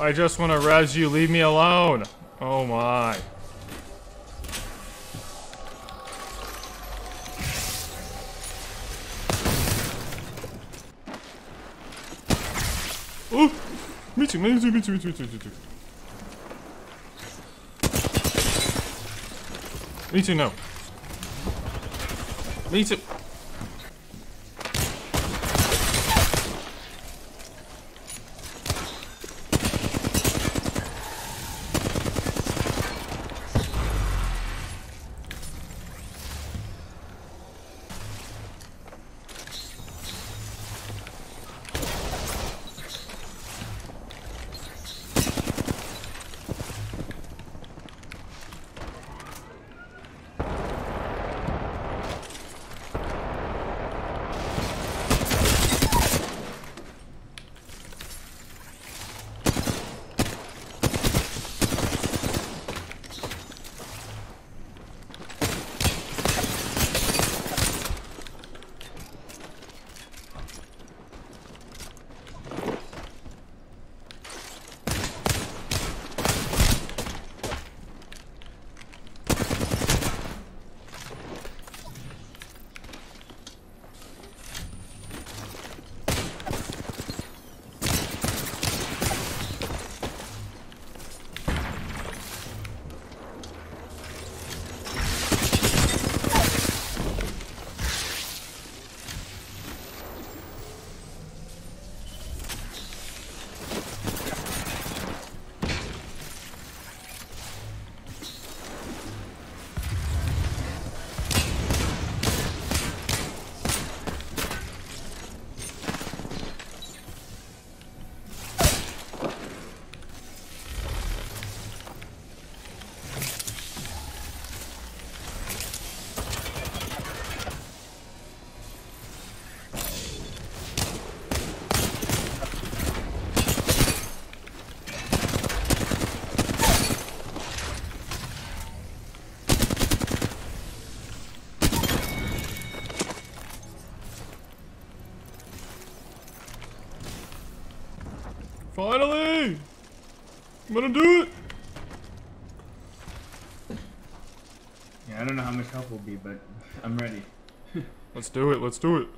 I just want to res you. Leave me alone. Oh my. Oh, me too. Me too, no. Me too. Finally! I'm gonna do it! Yeah, I don't know how much help will be, but I'm ready. Let's do it, let's do it.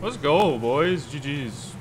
Let's go, boys. GG's.